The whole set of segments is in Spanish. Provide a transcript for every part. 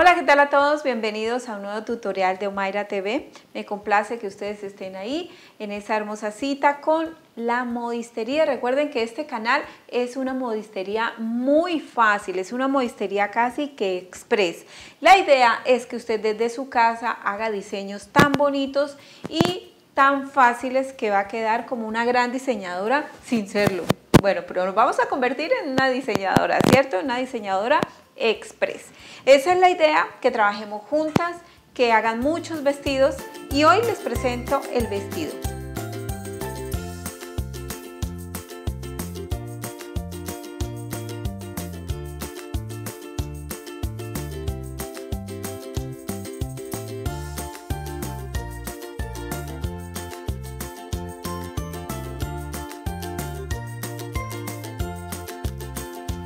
Hola, ¿qué tal a todos? Bienvenidos a un nuevo tutorial de Omaira TV. Me complace que ustedes estén ahí en esa hermosa cita con la modistería. Recuerden que este canal es una modistería muy fácil, es una modistería casi que express. La idea es que usted desde su casa haga diseños tan bonitos y tan fáciles que va a quedar como una gran diseñadora sin serlo. Bueno, pero nos vamos a convertir en una diseñadora, ¿cierto? Una diseñadora express. Esa es la idea, que trabajemos juntas, que hagan muchos vestidos y hoy les presento el vestido.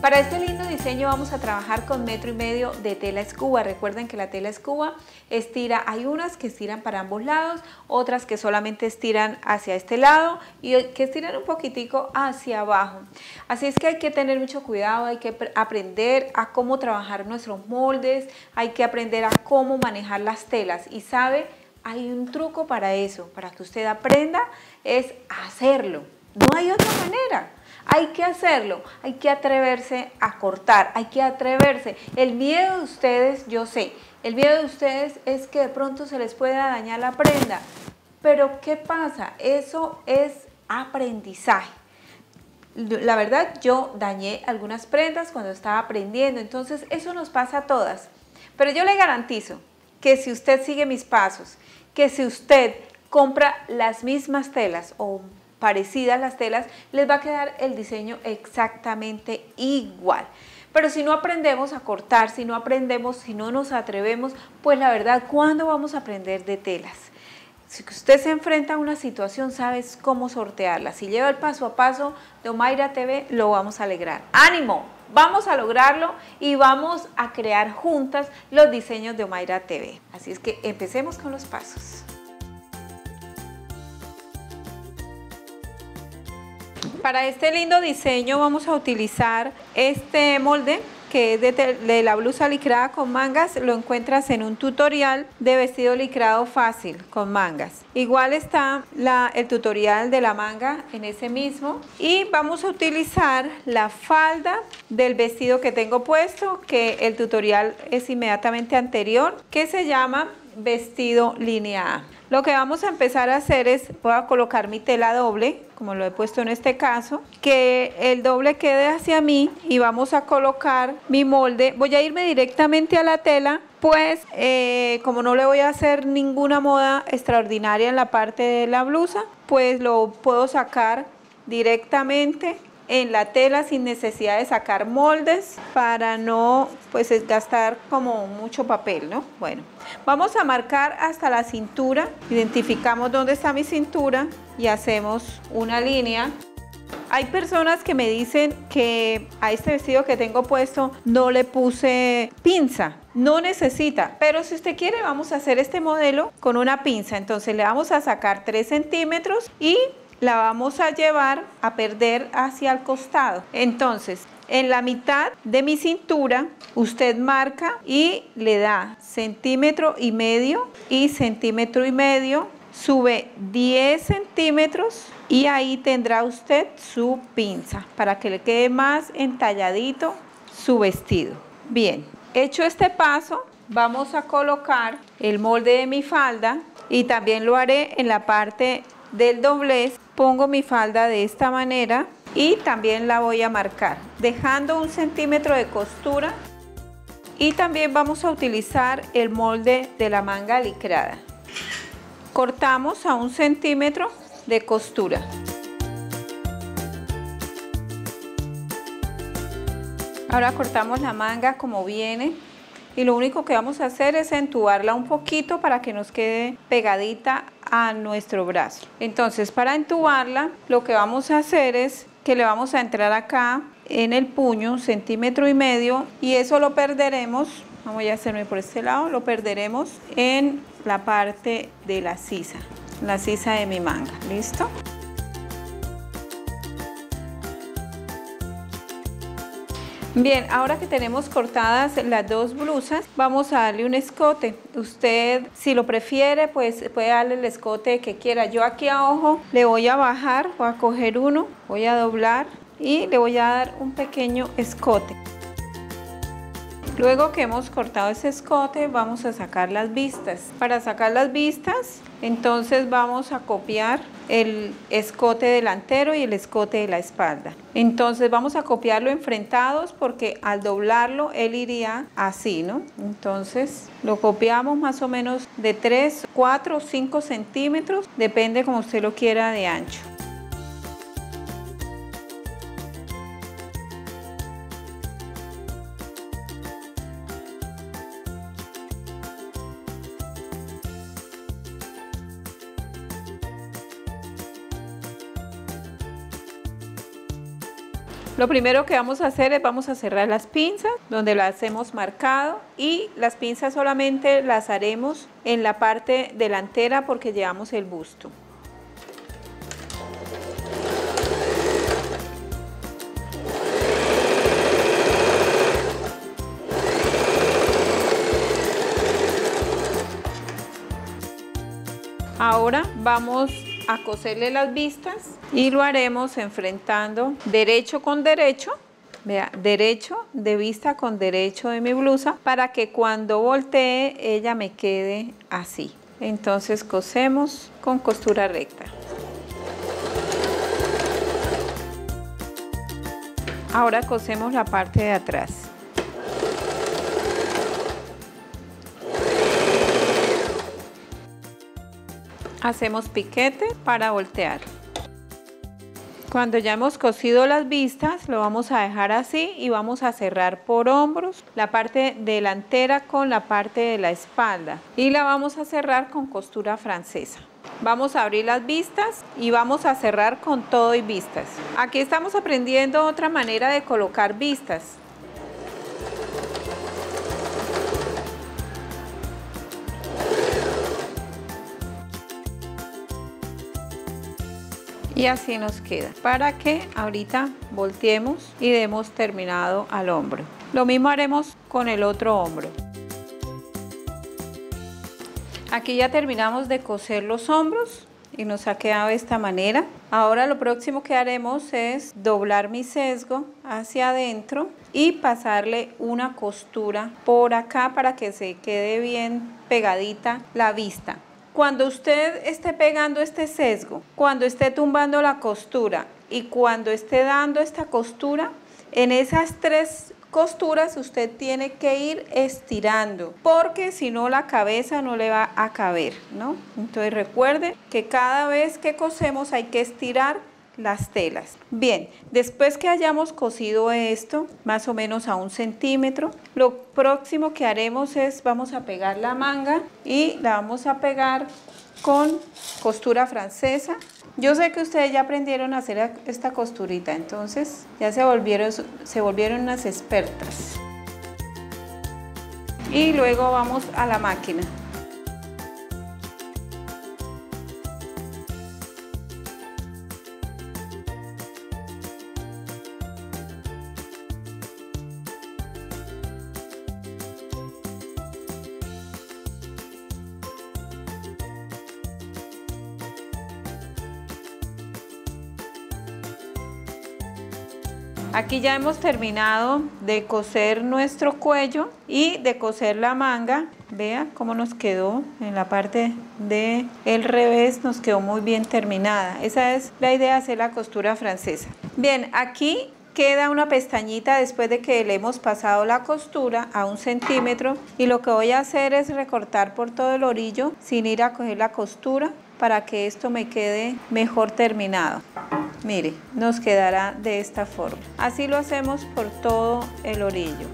Para este lindo diseño vamos a trabajar con 1,5 metros de tela escuba. Recuerden que la tela escuba estira, hay unas que estiran para ambos lados, otras que solamente estiran hacia este lado y que estiran un poquitico hacia abajo. Así es que hay que tener mucho cuidado, hay que aprender a cómo trabajar nuestros moldes, hay que aprender a cómo manejar las telas y sabe, hay un truco para eso, para que usted aprenda, es hacerlo, no hay otra manera. Hay que hacerlo, hay que atreverse a cortar, hay que atreverse. El miedo de ustedes, yo sé, el miedo de ustedes es que de pronto se les pueda dañar la prenda. Pero ¿qué pasa? Eso es aprendizaje. La verdad, yo dañé algunas prendas cuando estaba aprendiendo, entonces eso nos pasa a todas. Pero yo le garantizo que si usted sigue mis pasos, que si usted compra las mismas telas o parecidas las telas, les va a quedar el diseño exactamente igual. Pero si no aprendemos a cortar, si no aprendemos, si no nos atrevemos, pues la verdad, ¿cuándo vamos a aprender de telas? Si usted se enfrenta a una situación, sabes cómo sortearla. Si lleva el paso a paso de Omaira TV, lo vamos a alegrar. ¡Ánimo! Vamos a lograrlo y vamos a crear juntas los diseños de Omaira TV. Así es que empecemos con los pasos. Para este lindo diseño vamos a utilizar este molde que es de la blusa licrada con mangas. Lo encuentras en un tutorial de vestido licrado fácil con mangas. Igual está el tutorial de la manga en ese mismo. Y vamos a utilizar la falda del vestido que tengo puesto, que el tutorial es inmediatamente anterior, que se llama vestido línea A. Lo que vamos a empezar a hacer es, voy a colocar mi tela doble, como lo he puesto en este caso, que el doble quede hacia mí y vamos a colocar mi molde. Voy a irme directamente a la tela, pues como no le voy a hacer ninguna moda extraordinaria en la parte de la blusa, pues lo puedo sacar directamente en la tela sin necesidad de sacar moldes para no pues gastar como mucho papel, ¿no? Bueno, vamos a marcar hasta la cintura, identificamos dónde está mi cintura y hacemos una línea. Hay personas que me dicen que a este vestido que tengo puesto no le puse pinza, no necesita, pero si usted quiere vamos a hacer este modelo con una pinza, entonces le vamos a sacar 3 centímetros y la vamos a llevar a perder hacia el costado. Entonces, en la mitad de mi cintura, usted marca y le da 1,5 centímetros y 1,5 centímetros. Sube 10 centímetros y ahí tendrá usted su pinza para que le quede más entalladito su vestido. Bien, hecho este paso, vamos a colocar el molde de mi falda y también lo haré en la parte del doblez. Pongo mi falda de esta manera y también la voy a marcar dejando 1 centímetro de costura, y también vamos a utilizar el molde de la manga licrada. Cortamos a 1 centímetro de costura. Ahora cortamos la manga como viene y lo único que vamos a hacer es entubarla un poquito para que nos quede pegadita a nuestro brazo. Entonces, para entubarla, lo que vamos a hacer es que le vamos a entrar acá en el puño 1,5 centímetros y eso lo perderemos, voy a hacerme por este lado, lo perderemos en la parte de la sisa de mi manga. ¿Listo? Bien, ahora que tenemos cortadas las dos blusas, vamos a darle un escote. Usted, si lo prefiere, pues puede darle el escote que quiera. Yo aquí a ojo le voy a bajar, voy a coger uno, voy a doblar y le voy a dar un pequeño escote. Luego que hemos cortado ese escote, vamos a sacar las vistas. Para sacar las vistas, entonces vamos a copiar el escote delantero y el escote de la espalda. Entonces vamos a copiarlo enfrentados porque al doblarlo él iría así, ¿no? Entonces lo copiamos más o menos de 3, 4 o 5 centímetros, depende como usted lo quiera de ancho. Lo primero que vamos a hacer es vamos a cerrar las pinzas donde las hemos marcado, y las pinzas solamente las haremos en la parte delantera porque llevamos el busto. Ahora vamos a coserle las vistas y lo haremos enfrentando derecho con derecho, vea, derecho de vista con derecho de mi blusa, para que cuando voltee ella me quede así. Entonces cosemos con costura recta. Ahora cosemos la parte de atrás. Hacemos piquete para voltear. Cuando ya hemos cosido las vistas, lo vamos a dejar así y vamos a cerrar por hombros la parte delantera con la parte de la espalda, y la vamos a cerrar con costura francesa. Vamos a abrir las vistas y vamos a cerrar con todo y vistas. Aquí estamos aprendiendo otra manera de colocar vistas. Y así nos queda, para que ahorita volteemos y demos terminado al hombro. Lo mismo haremos con el otro hombro. Aquí ya terminamos de coser los hombros y nos ha quedado de esta manera. Ahora lo próximo que haremos es doblar mi sesgo hacia adentro y pasarle una costura por acá para que se quede bien pegadita la vista. Cuando usted esté pegando este sesgo, cuando esté tumbando la costura y cuando esté dando esta costura, en esas tres costuras usted tiene que ir estirando, porque si no la cabeza no le va a caber, ¿no? Entonces recuerde que cada vez que cosemos hay que estirar las telas. Bien, después que hayamos cosido esto más o menos a 1 centímetro, lo próximo que haremos es vamos a pegar la manga, y la vamos a pegar con costura francesa. Yo sé que ustedes ya aprendieron a hacer esta costurita, entonces ya se volvieron unas expertas. Y luego vamos a la máquina. Aquí ya hemos terminado de coser nuestro cuello y de coser la manga. Vea cómo nos quedó en la parte del revés, nos quedó muy bien terminada. Esa es la idea de hacer la costura francesa. Bien, aquí queda una pestañita después de que le hemos pasado la costura a 1 centímetro, y lo que voy a hacer es recortar por todo el orillo sin ir a coger la costura para que esto me quede mejor terminado. Mire, nos quedará de esta forma. Así lo hacemos por todo el orillo.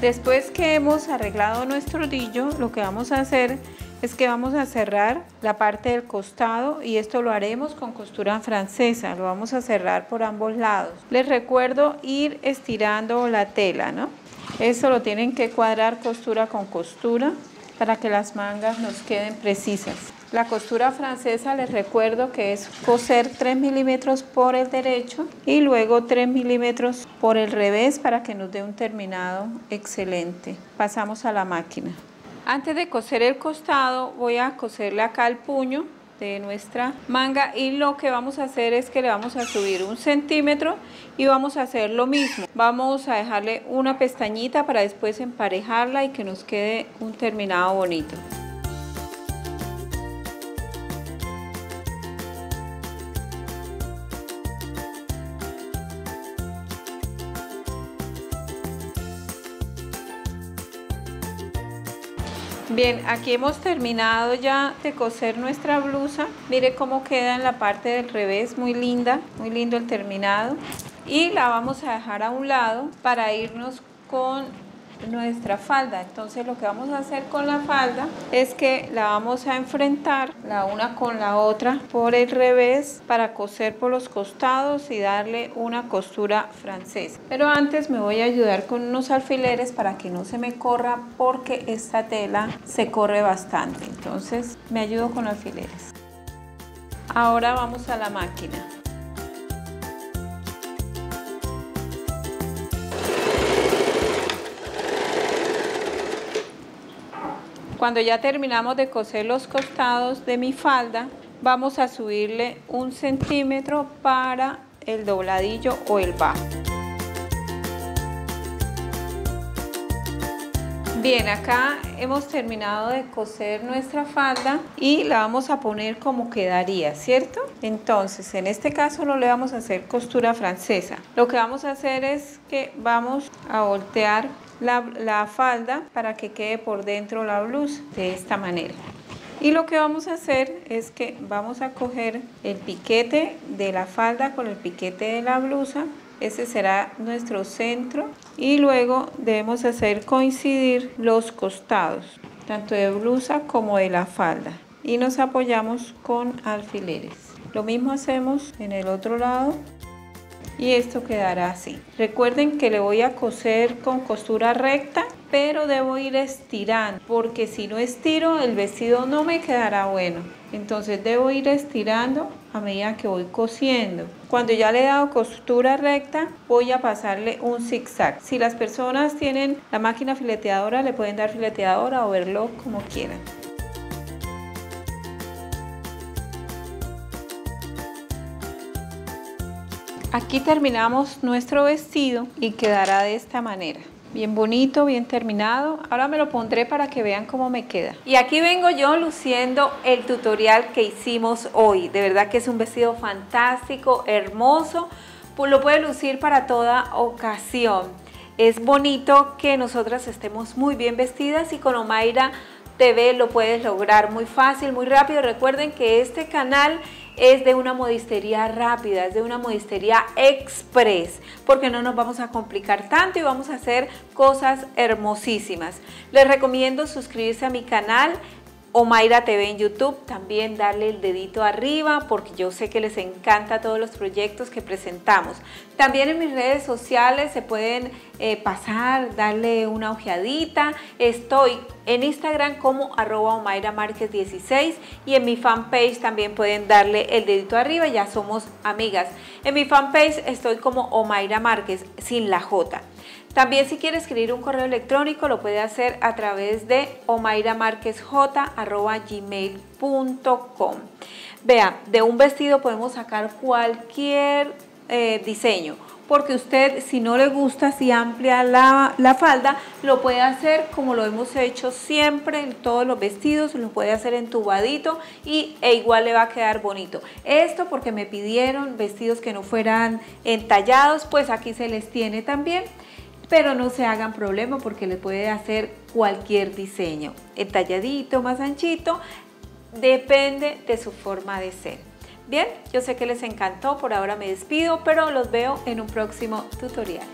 Después que hemos arreglado nuestro orillo, lo que vamos a hacer es que vamos a cerrar la parte del costado, y esto lo haremos con costura francesa. Lo vamos a cerrar por ambos lados. Les recuerdo ir estirando la tela, ¿no? Esto lo tienen que cuadrar costura con costura para que las mangas nos queden precisas. La costura francesa, les recuerdo que es coser 3 milímetros por el derecho y luego 3 milímetros por el revés para que nos dé un terminado excelente. Pasamos a la máquina. Antes de coser el costado voy a coserle acá el puño de nuestra manga y lo que vamos a hacer es que le vamos a subir 1 centímetro y vamos a hacer lo mismo. Vamos a dejarle una pestañita para después emparejarla y que nos quede un terminado bonito. Bien, aquí hemos terminado ya de coser nuestra blusa. Mire cómo queda en la parte del revés, muy linda, muy lindo el terminado. Y la vamos a dejar a un lado para irnos con nuestra falda. Entonces lo que vamos a hacer con la falda es que la vamos a enfrentar la una con la otra por el revés para coser por los costados y darle una costura francesa. Pero antes me voy a ayudar con unos alfileres para que no se me corra porque esta tela se corre bastante. Entonces me ayudo con alfileres. Ahora vamos a la máquina. Cuando ya terminamos de coser los costados de mi falda, vamos a subirle 1 centímetro para el dobladillo o el bajo. Bien, acá hemos terminado de coser nuestra falda y la vamos a poner como quedaría, ¿cierto? Entonces, en este caso no le vamos a hacer costura francesa. Lo que vamos a hacer es que vamos a voltear la falda para que quede por dentro la blusa de esta manera. Y lo que vamos a hacer es que vamos a coger el piquete de la falda con el piquete de la blusa. Ese será nuestro centro y luego debemos hacer coincidir los costados, tanto de blusa como de la falda. Y nos apoyamos con alfileres. Lo mismo hacemos en el otro lado. Y esto quedará así. Recuerden que le voy a coser con costura recta, pero debo ir estirando, porque si no estiro el vestido no me quedará bueno. Entonces debo ir estirando a medida que voy cosiendo. Cuando ya le he dado costura recta, voy a pasarle un zigzag. Si las personas tienen la máquina fileteadora, le pueden dar fileteadora o verlo como quieran. Aquí terminamos nuestro vestido y quedará de esta manera. Bien bonito, bien terminado. Ahora me lo pondré para que vean cómo me queda. Y aquí vengo yo luciendo el tutorial que hicimos hoy. De verdad que es un vestido fantástico, hermoso. Pues lo puede lucir para toda ocasión. Es bonito que nosotras estemos muy bien vestidas y con Omaira TV lo puedes lograr muy fácil, muy rápido. Recuerden que este canal es de una modistería rápida, es de una modistería express, porque no nos vamos a complicar tanto y vamos a hacer cosas hermosísimas. Les recomiendo suscribirse a mi canal Omaira TV en YouTube, también darle el dedito arriba porque yo sé que les encanta todos los proyectos que presentamos. También en mis redes sociales se pueden pasar, darle una ojeadita. Estoy en Instagram como @omairamárquez16 y en mi fanpage también pueden darle el dedito arriba, ya somos amigas. En mi fanpage estoy como Omaira Márquez sin la J. También si quiere escribir un correo electrónico lo puede hacer a través de omairamarquezj@gmail.com. Vea, de un vestido podemos sacar cualquier diseño, porque usted si no le gusta, si amplia la falda, lo puede hacer como lo hemos hecho siempre en todos los vestidos, lo puede hacer entubadito e igual le va a quedar bonito. Esto porque me pidieron vestidos que no fueran entallados, pues aquí se les tiene también. Pero no se hagan problema porque les puede hacer cualquier diseño, entalladito, más anchito, depende de su forma de ser. Bien, yo sé que les encantó, por ahora me despido, pero los veo en un próximo tutorial.